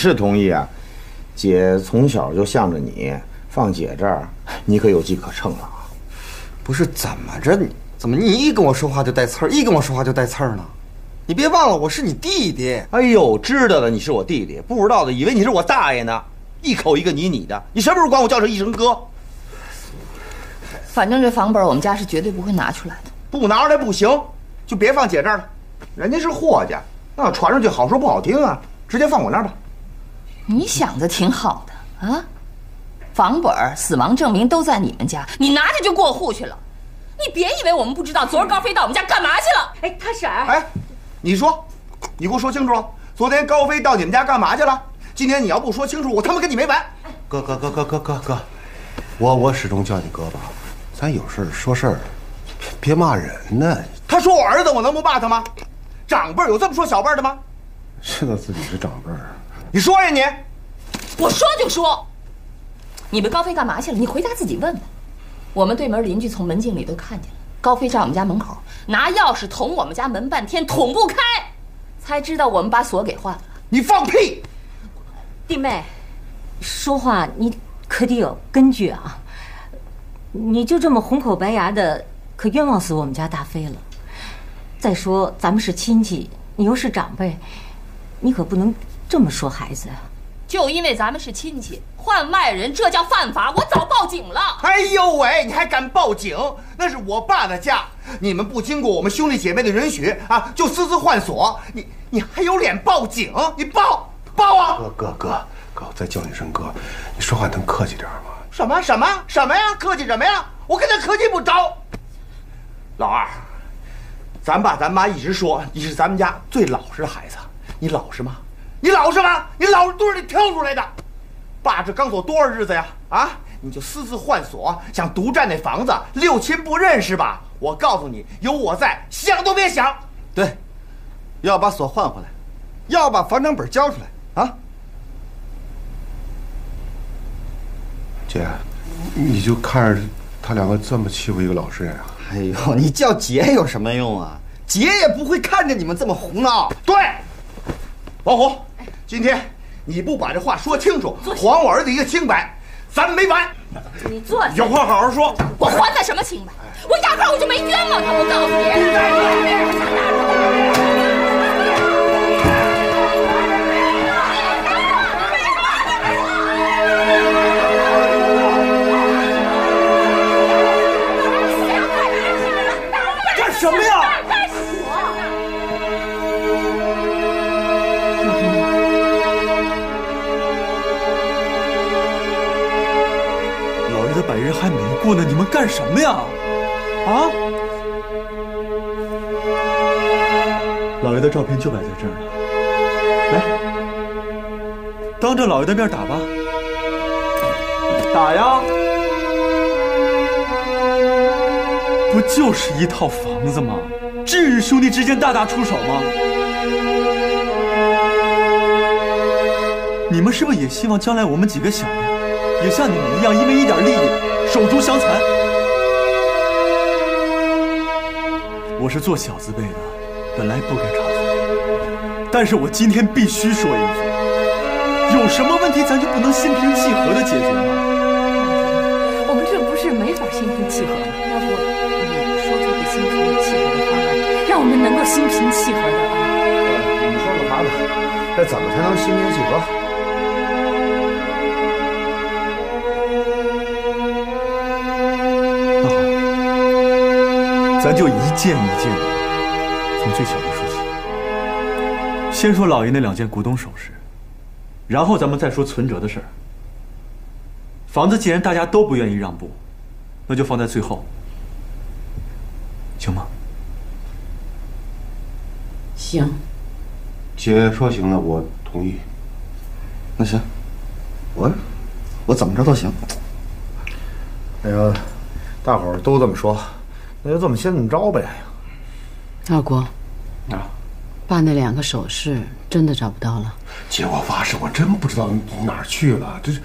是同意啊，姐从小就向着你，放姐这儿你可有机可乘了啊！不是怎么你一跟我说话就带刺儿，一跟我说话就带刺儿呢？你别忘了我是你弟弟。哎呦，知道的你是我弟弟，不知道的以为你是我大爷呢。一口一个你的，你什么时候管我叫上一声哥？反正这房本我们家是绝对不会拿出来的。不拿出来不行，就别放姐这儿了，人家是霍家，那传出去好说不好听啊，直接放我那儿吧。你想的挺好的啊，房本、死亡证明都在你们家，你拿着就过户去了。你别以为我们不知道，昨儿高飞到我们家干嘛去了？哎，他婶儿，哎，你说，你给我说清楚了，昨天高飞到你们家干嘛去了？今天你要不说清楚，我他妈跟你没完！哥，我始终叫你哥吧，咱有事说事儿，别骂人呢。他说我儿子，我能不骂他吗？长辈有这么说小辈的吗？知道自己是长辈，你说呀你！我说就说，你们高飞干嘛去了？你回家自己问问。我们对门邻居从门禁里都看见了，高飞站我们家门口，拿钥匙捅我们家门半天，捅不开，才知道我们把锁给换了。你放屁！弟妹，说话你可得有根据啊！你就这么红口白牙的，可冤枉死我们家大飞了。再说咱们是亲戚，你又是长辈，你可不能这么说孩子呀！就因为咱们是亲戚，换外人这叫犯法，我早报警了。哎呦喂，你还敢报警？那是我爸的家，你们不经过我们兄弟姐妹的允许啊，就私自换锁，你还有脸报警？你报啊！哥，我再叫你声哥，你说话能客气点吗？什么呀？客气什么呀？我跟他客气不着。老二，咱爸咱妈一直说你是咱们家最老实的孩子，你老实吗？你老实都是你挑出来的。爸这刚走多少日子呀？啊，你就私自换锁，想独占那房子，六亲不认识吧？我告诉你，有我在，想都别想。对，要把锁换回来，要把房产本交出来啊！姐，你就看着他两个这么欺负一个老实人啊？哎呦，你叫姐有什么用啊？姐也不会看着你们这么胡闹。对，王虎，今天你不把这话说清楚，还我儿子一个清白，咱们没完。你坐下，有话好好说。我还他什么清白？我压根我就没冤枉他，我告诉你。什么呀？干什么？老爷子百日还没过呢，你们干什么呀？啊！老爷的照片就摆在这儿呢，来，当着老爷的面打吧，打呀！不就是一套房子吗？至于兄弟之间大打出手吗？你们是不是也希望将来我们几个小的也像你们一样，因为一点利益手足相残？我是做小字辈的，本来不该插嘴，但是我今天必须说一句：有什么问题咱就不能心平气和的解决吗？我们这不是没法心平气和吗？要不？心平气和的方案，让我们能够心平气和的啊！你说个法子，这怎么才能心平气和？那好，咱就一件一件的，从最小的说起。先说老爷那两件古董首饰，然后咱们再说存折的事儿。房子既然大家都不愿意让步，那就放在最后。行吗？行。姐说行了，我同意。那行，我怎么着都行。那个，大伙儿都这么说，那就这么先这么着呗。二国，啊，爸那两个首饰真的找不到了。姐，我发誓，我真不知道哪儿去了。这是。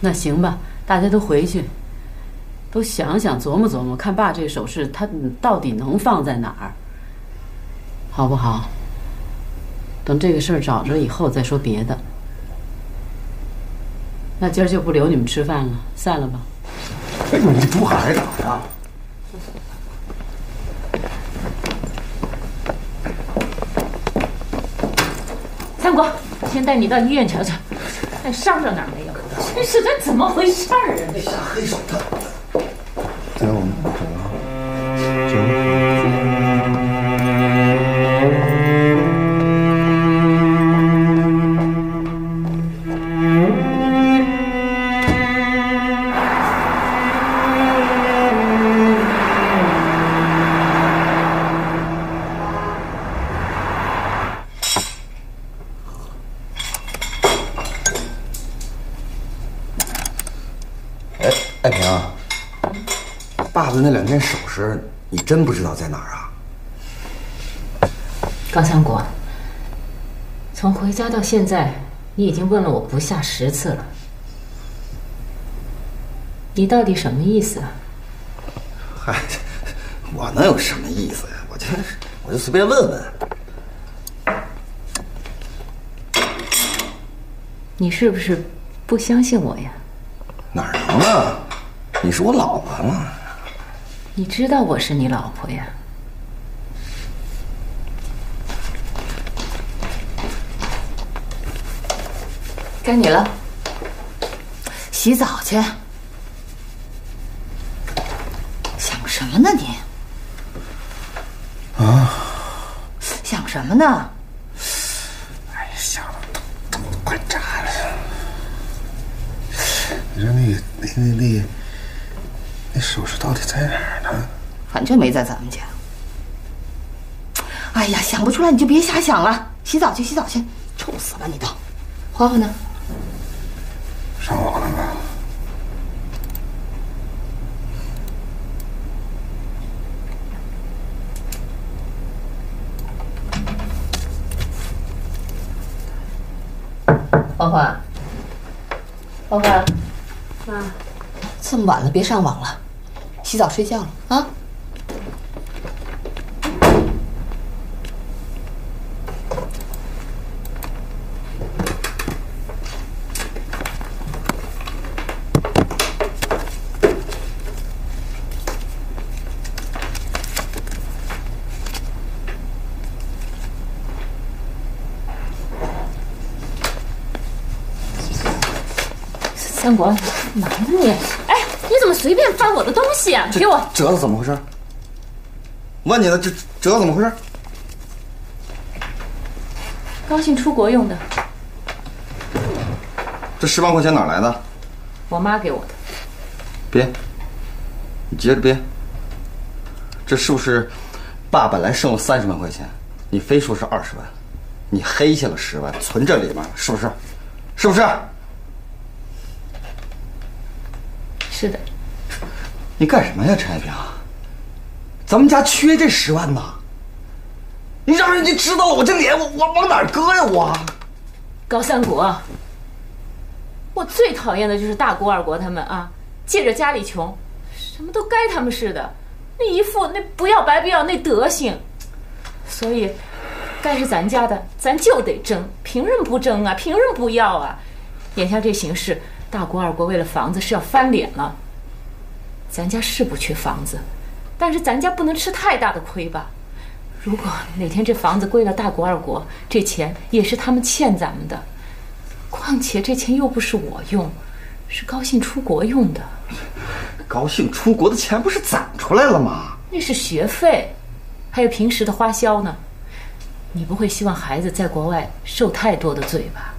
那行吧，大家都回去。都想想琢磨琢磨，看爸这首饰他到底能放在哪儿，好不好？等这个事儿找着以后再说别的。那今儿就不留你们吃饭了，散了吧。哎呦，你珠海还打呀？ 三国，先带你到医院瞧瞧，看伤着哪儿没有？真是这怎么回事儿啊？这下黑手套。走，我们走啊，那两件首饰，你真不知道在哪儿啊？高三国，从回家到现在，你已经问了我不下10次了，你到底什么意思啊？嗨，我能有什么意思呀？我就随便问问。你是不是不相信我呀？哪能啊？你是我老婆嘛。 你知道我是你老婆呀？该你了，洗澡去。想什么呢你？啊？想什么呢？哎呀，想的都快炸了。你说那首饰到底在哪儿呢？反正没在咱们家。哎呀，想不出来你就别瞎想了，洗澡去，洗澡去，臭死了你都！欢欢呢？上网了吧？欢欢，欢欢，妈，这么晚了，别上网了。 洗澡睡觉了啊！三国，干嘛呢你？哎。 你怎么随便翻我的东西啊？给我折了，怎么回事？问你呢，这折了怎么回事？高兴出国用的。这10万块钱哪来的？我妈给我的。别，你接着憋。这是不是爸本来剩了30万块钱，你非说是20万，你黑下了10万存这里面，是不是？是不是？ 是的，你干什么呀，陈爱萍？咱们家缺这10万呢，你让人家知道了，我这脸我往哪儿搁呀？我，高三国，我最讨厌的就是大姑二国他们啊，借着家里穷，什么都该他们似的，那一副那不要白不要那德行，所以，该是咱家的咱就得争，凭什么不争啊？凭什么不要啊？眼下这形势。 大国二国为了房子是要翻脸了。咱家是不缺房子，但是咱家不能吃太大的亏吧？如果哪天这房子归了大国二国，这钱也是他们欠咱们的。况且这钱又不是我用，是高兴出国用的。高兴出国的钱不是攒出来了吗？那是学费，还有平时的花销呢。你不会希望孩子在国外受太多的罪吧？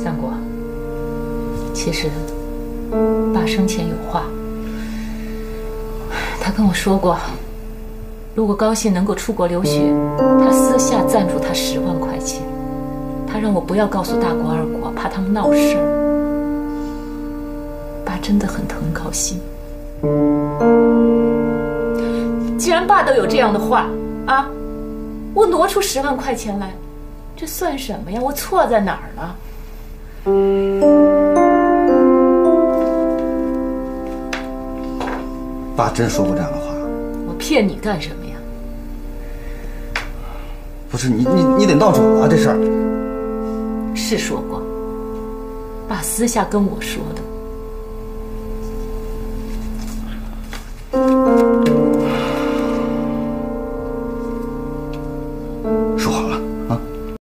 三国，其实爸生前有话，他跟我说过，如果高兴能够出国留学，他私下赞助他10万块钱，他让我不要告诉大国二国，怕他们闹事儿。爸真的很疼高兴。既然爸都有这样的话啊，我挪出10万块钱来。 这算什么呀？我错在哪儿了？爸真说过这样的话？我骗你干什么呀？不是你得闹准了这事儿。是说过，爸私下跟我说的。